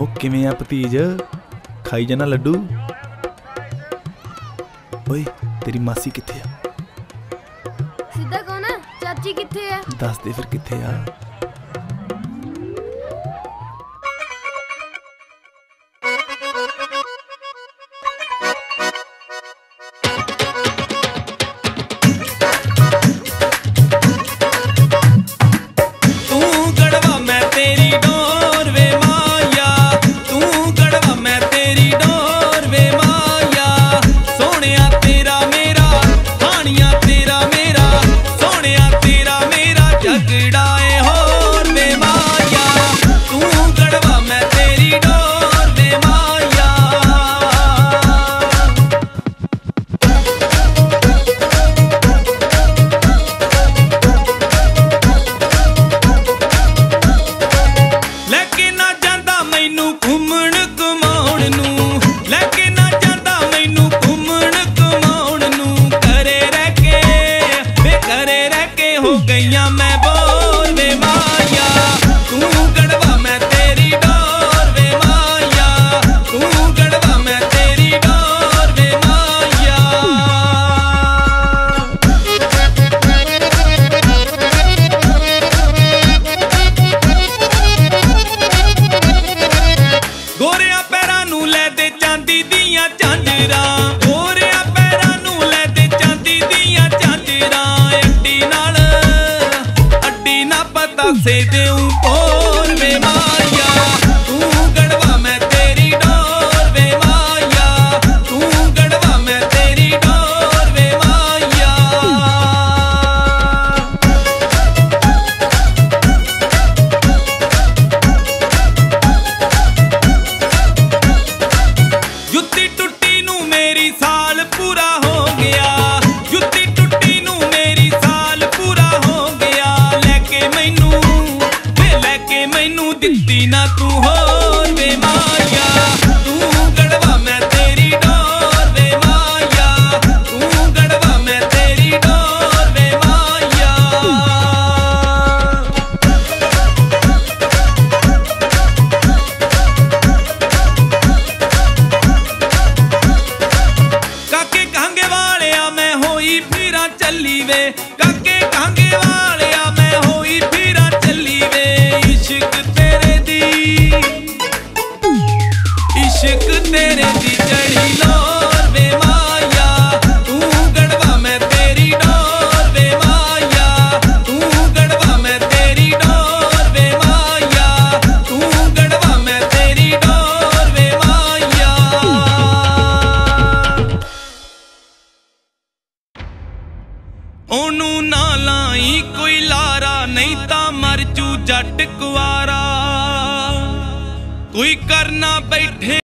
ਉਹ ਕਿਵੇਂ ਆ ਭਤੀਜ ਖਾਈ ਜਾਣਾ ਲੱਡੂ। ਓਏ तेरी मासी किथे है? सीधा कहो ना, चाची किथे है? दस दे फिर किथे है? कोई करना बैठे।